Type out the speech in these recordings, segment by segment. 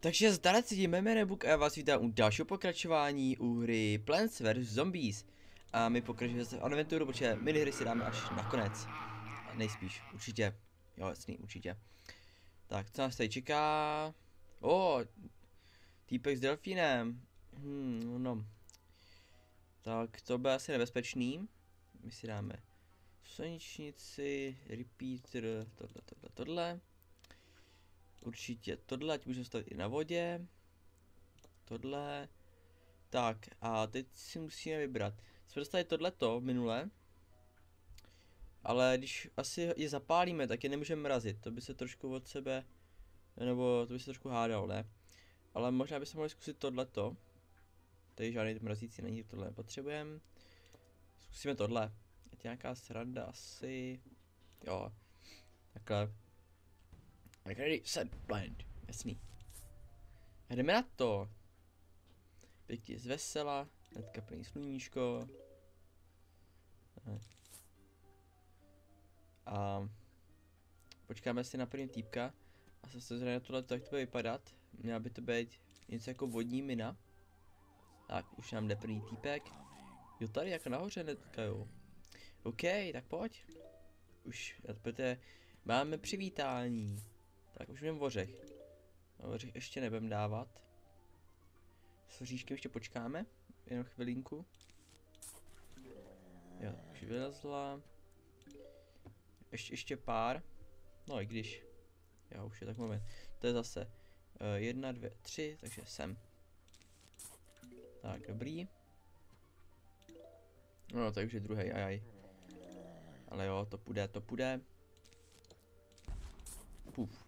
Takže zdarec si jmenuje Bukk a vás vítám u dalšího pokračování u hry Plants vs Zombies. A my pokračujeme se v adventuru, protože minihry si dáme až nakonec. Nejspíš, určitě. Jo, jasný, určitě. Tak, co nás tady čeká? Týpek s delfínem. No. Tak, to bude asi nebezpečný. My si dáme slunečnici, repeater, tohle. Určitě tohle, ať můžeme stavit i na vodě. Tohle. Tak, a teď si musíme vybrat. Jsme dostali tohleto minule. Ale když asi je zapálíme, tak je nemůžeme mrazit. To by se trošku od sebe, nebo to by se trošku hádalo, ne? Ale možná bychom mohli zkusit tohleto. Tady žádný mrazící není, tohle nepotřebujeme. Zkusíme tohle. Je to nějaká sranda asi. Jo. Takhle. I can set blind. Jasný. Jdeme na to. Pěkně zvesela. Hnedka plný sluníčko. A počkáme si na první týpka. A se zřejmě na tohleto, jak to bude vypadat. Měla by to být něco jako vodní mina. Tak, už nám jde první týpek. Jo, tady jako nahoře hnedka, jo. OK, tak pojď. Už, protože máme přivítání. Tak už vím ořech. Ořech ještě nebudem dávat. S oříškem ještě počkáme. Jenom chvilinku. Jo, už vylezla. Ještě pár. No i když. Jo, už je tak moment. To je zase 1, 2, 3, takže sem. Tak, dobrý. No, to je už je druhý, ajaj. Ale jo, to půjde. Puf.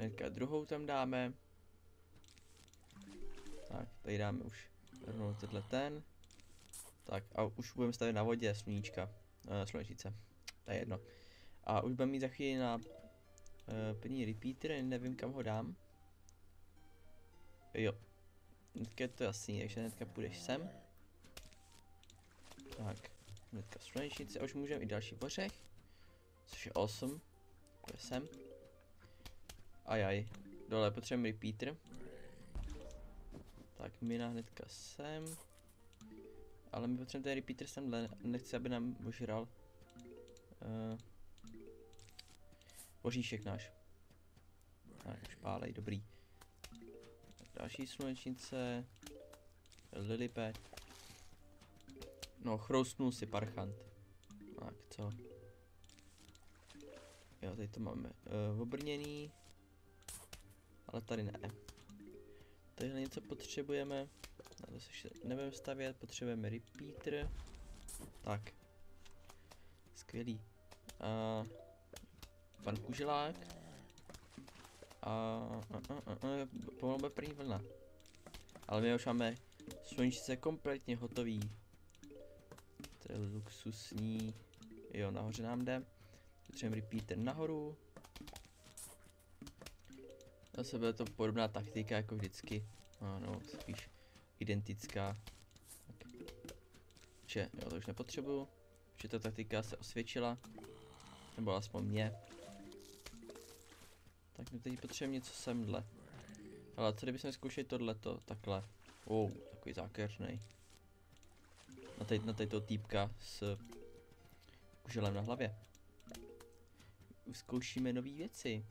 Hnedka druhou tam dáme. Tak, tady dáme už rovnou tenhle ten. Tak a už budeme stavět na vodě sluníčka. Slunečnice. To je jedno. A už budeme mít za chvíli na první repeater, nevím kam ho dám. Jo. Hnedka je to jasný, takže hnedka půjdeš sem. Tak, hnedka slunečnice a už můžeme i další ořech. Což je 8. Půjde sem. Ajaj, dole potřebujeme repeater. Tak, mina hnedka sem. Ale my potřebujeme ten repeater sem, nechci, aby nám ožral oříšek náš. Tak, špálej, dobrý. Tak, další slunečnice. Lilipe. No, chroustnul si parchant. Tak, co? Jo, tady to máme obrněný. Ale tady ne. Tady něco potřebujeme. Na to se ještě nebudeme stavět, potřebujeme repeater. Tak. Skvělý. A pan kuželák. Pomalu bude první vlna. Ale my už máme slunčice kompletně hotový. To je luxusní. Jo, nahoře nám jde. Potřebujeme repeater nahoru. Zase bude to podobná taktika jako vždycky. Ano, spíš identická. Tak. Jo, to už nepotřebuju. Že ta taktika se osvědčila. Nebo aspoň mě. Tak my teď potřebujeme něco semhle. Ale co kdybychom zkoušeli tohleto? Takhle. Wow, takový zákeřnej. Na této týpka s kuželem na hlavě. Zkoušíme nové věci.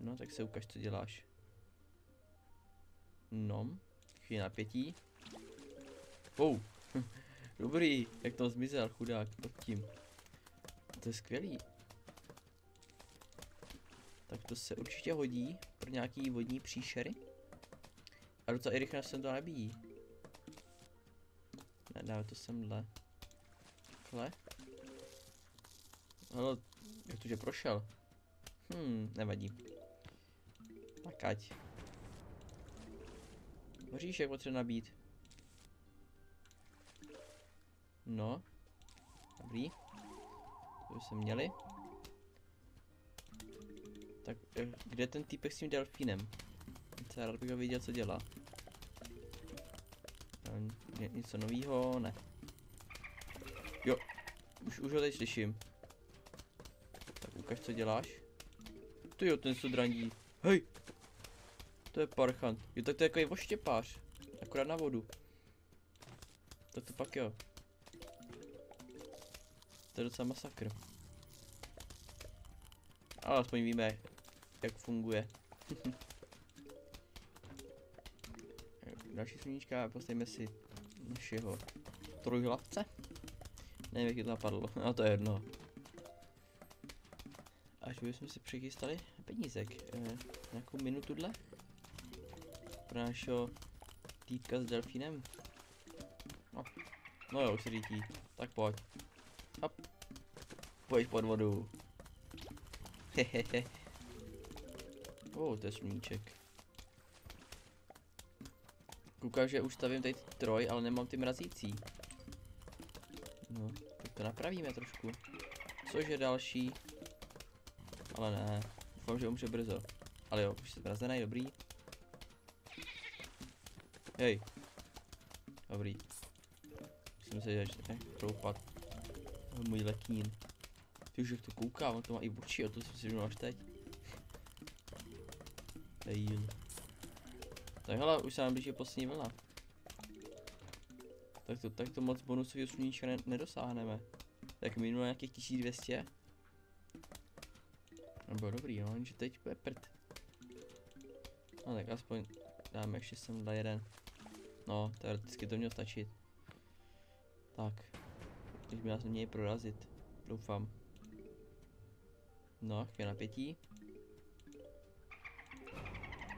No, tak se ukaž, co děláš. No, chvíli napětí. Wow, dobrý, jak to zmizel, chudák, pod tím. To je skvělý. Tak to se určitě hodí pro nějaký vodní příšery. A docela i rychle se to nabíjí. Ne, dáme to semhle. Takhle. Hele, jak to, že prošel? Nevadí. Tak ať. Oříšek potřeba nabít. No. Dobrý. To jsme měli. Tak kde je ten týpek s tím delfínem? Já rád bych ho viděl, co dělá. Něco novýho, ne. Jo. Už ho teď slyším. Tak ukaž, co děláš. Ty jo, ten se drandí. Hej! To je parchant. Jo, tak to je takový voštěpář. Akorát na vodu. Tak to pak jo. To je docela masakr. Ale aspoň víme, jak funguje. Další sluníčka a postavíme si našeho trojhlavce. Nevím, jak to napadlo, ale to je jedno. Až bychom si přichystali penízek. Nějakou minutu dle. Pro našeho týtka s delfínem. No, no jo, už se dítí. Tak pojď. Hop. Pojď pod vodu. Hehehe. O, to je sluníček. Koukám, že už stavím tady troj, ale nemám ty mrazící. No, tak to napravíme trošku. Což je další. Ale ne, doufám, že umře brzo. Ale jo, už jsi mrazený, dobrý. Hej. Dobrý. Musím se dělat, ne? Troupat. Můj lekín. Ty už jak to kouká, on to má i oči, o to jsem si říkal až teď. Hej. Tak hele, už se nám blíží poslední vlna. Tak to moc bonusového sluníčka nedosáhneme. Tak minulé nějakých 1200. No bylo dobrý, no, že teď bude prd. No tak aspoň dáme ještě sem na jeden. No, teoreticky to mělo stačit. Tak. Když by nás neměli prorazit. Doufám. No, chvíli napětí.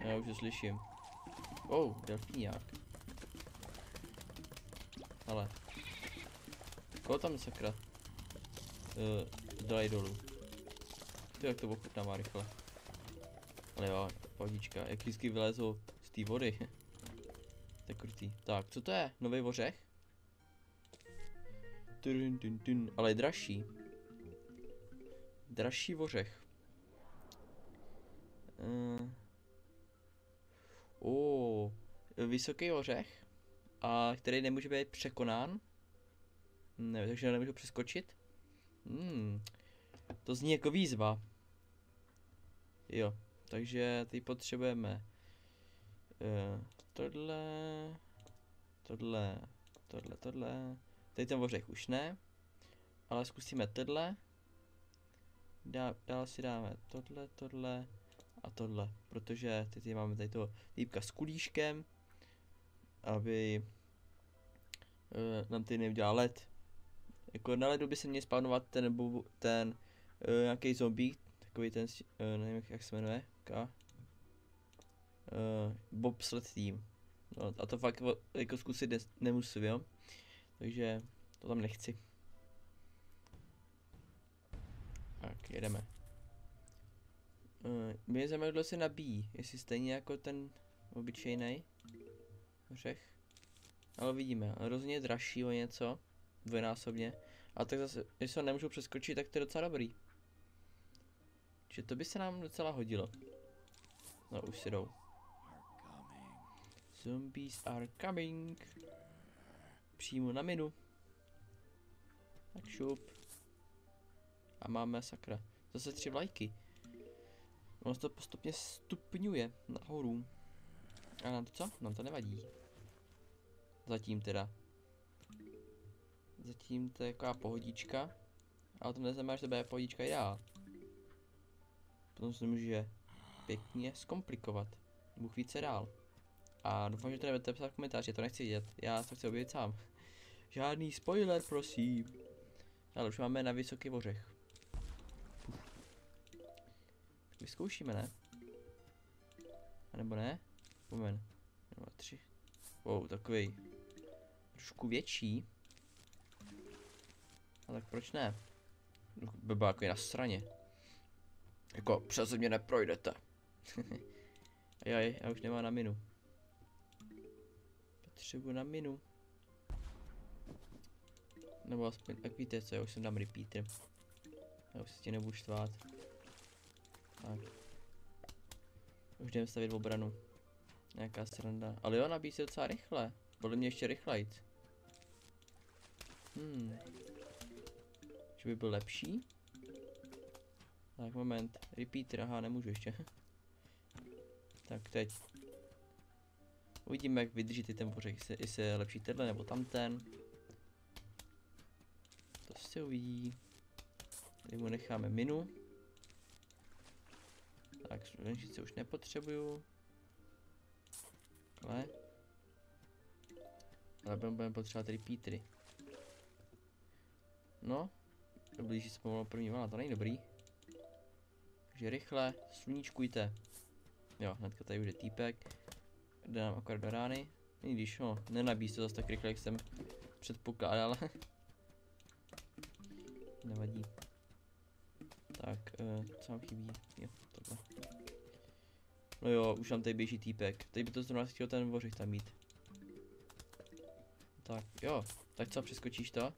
Já už to slyším. Oh, delfíňák. Ale. Koho tam sakra? Zdalej dolů. Ty jak to ochutná má rychle. Ale jo, pohodička. Jak vždycky vylezou z té vody. To je krutý. Tak, co to je? Nový ořech? Ale je dražší. Dražší ořech. Vysoký ořech, a který nemůže být překonán. Ne, takže nemůžu přeskočit. To zní jako výzva. Jo, takže teď potřebujeme tohle. Tady ten ořech už ne, ale zkusíme tohle. Dál si dáme tohle a tohle, protože teď máme tady toho týpka s kulíškem. Aby nám ty neudělal led. Jako na ledu by se měl spawnovat ten nějaký zombie, takový ten, nevím jak se jmenuje, bobsled tým. No, a to fakt jako zkusit nemusím, jo. Takže to tam nechci. Tak, jedeme. Mě zajímá, kdo se nabíjí, jestli stejně jako ten obyčejný. Ořech. Ale vidíme, hrozně dražšího něco, dvojnásobně. A tak zase, jestli ho nemůžu přeskočit, tak to je docela dobrý. Že to by se nám docela hodilo. No už si jdou. Zombies are coming. Přímo na minu. Tak šup. A máme sakra. Zase 3 vlajky. Ono se to postupně stupňuje nahoru. A nám to co? Nám to nevadí. Zatím teda. Zatím to je taková pohodička. Ale to neznamená, že to bude pohodička i dál. Potom se to může pěkně zkomplikovat. Bůh více dál. A doufám, že to nebudete psát v komentáři, to nechci vidět. Já to chci objevit sám. Žádný spoiler, prosím. Ale už máme na vysoký ořech. Vyzkoušíme, ne? A nebo ne? 1, 2, 3. Wow, takový trošku větší. A tak proč ne? By byl jako na straně. Jako přes mě neprojdete. Ajaj, já už nemám na minu. Potřebuji na minu. Nebo aspoň, tak víte co, já už jsem tam repeater. Já už se ti nebudu štvát. Tak. Už jdeme stavit obranu. Nějaká sranda, ale jo, nabíjí se docela rychle, podle mě ještě rychlejc. Že by byl lepší? Tak moment, repeater, aha, nemůžu ještě. Tak teď uvidíme, jak vydrží ty tempořek, jestli je lepší tenhle nebo tamten. To se uvidí. Tady mu necháme minu. Tak, služeničice už nepotřebuju. Ale budeme potřebovat tady pítry. No, blíží se pomalu první vlna, to není dobrý. Takže rychle, sluníčkujte. Jo, hnedka tady už je týpek. Jde nám akorát do rány. I když ho nenabíjí se zase tak rychle, jak jsem předpokládal. Nevadí. Tak, co nám chybí? Jo, tohle. No jo, už nám tady běží týpek. Teď by to zrovna chtěl ten vořich tam mít. Tak, jo. Tak co, přeskočíš to?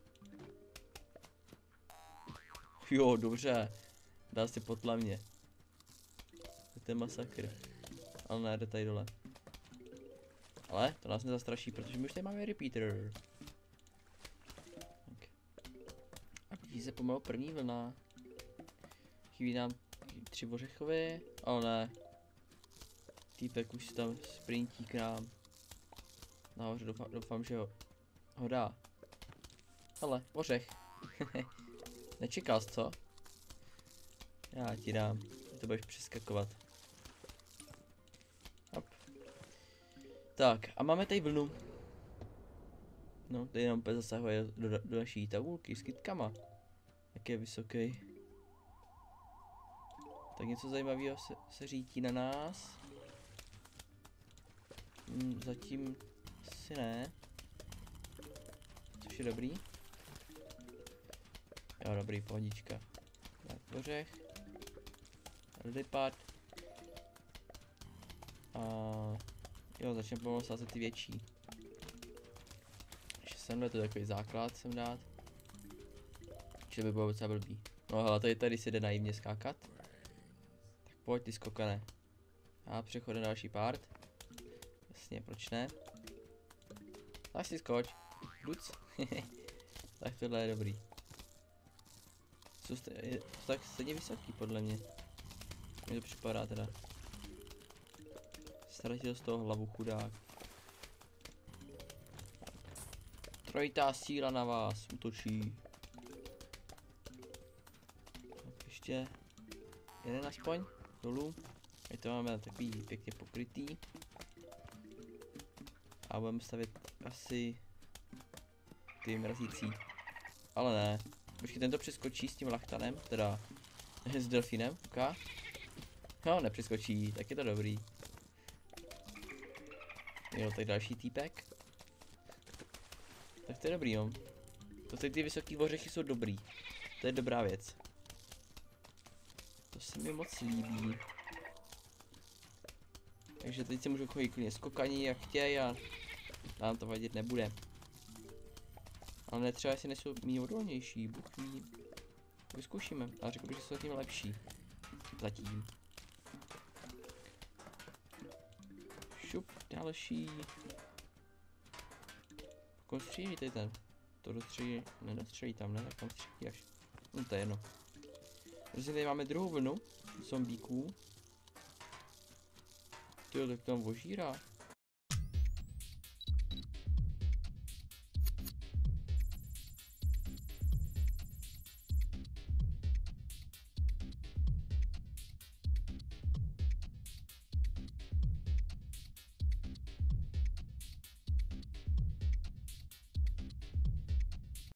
Jo, dobře. Dá si potlavně. To je masakr. Ale nejde tady dole. Ale to nás nezastraší, protože my už tady máme repeater. Tak. A když se pomalu první vlna. Chybí nám 3 ořechovy, ale ne. Týpek už si tam sprintí k nám. Nahoře doufám, že ho dá. Ale, ořech. Nečekal jsi, co? Já ti dám, to budeš přeskakovat. Hop. Tak, a máme tady vlnu. No, tady nám úplně zasahuje do naší tabulky s kytkama. Jak je vysoký. Tak něco zajímavého se řítí na nás. Zatím si ne. Což je dobrý. Jo, dobrý, pohodička. Tak, ořech. Lipad. A jo, začneme pomalu sázet ty větší. Ještě semhle, to je takový základ sem dát. Že by bylo docela blbý. No hele, tady si jde naivně skákat. Tak pojď, ty skokane. A přechod na další part. Jasně, proč ne? Tak si skoč. Buc. Tak tohle je dobrý. Jsou tak stejně vysoký, podle mě. Mně to připadá teda. Ztratil z toho hlavu chudák. Trojitá síla na vás útočí. Tak ještě jeden aspoň dolů. My to máme takový pěkně pokrytý. A budeme stavět asi ty mrazící. Ale ne. Počkej, tento přeskočí s tím lachtanem, teda s delfínem, ukáž. No, nepřeskočí, tak je to dobrý. Jo, tak další týpek. Tak to je dobrý, jo. To ty vysoký ořechy jsou dobrý. To je dobrá věc. To se mi moc líbí. Takže teď se můžu chodit klidně skokaní, jak chtějí a nám to vadit nebude. Ale netřeba, jestli nejsou méně odolnější, buchví. Vyzkoušíme, ale řekl bych, že jsou tím lepší. Zatím. Šup, další. Komu střílí tady ten? To dostřílí, nedostřílí tam, ne? Tak tam střílí až. No to je jedno. Protože tady máme druhou vlnu zombíků. Tyjo, tak tam ožírá.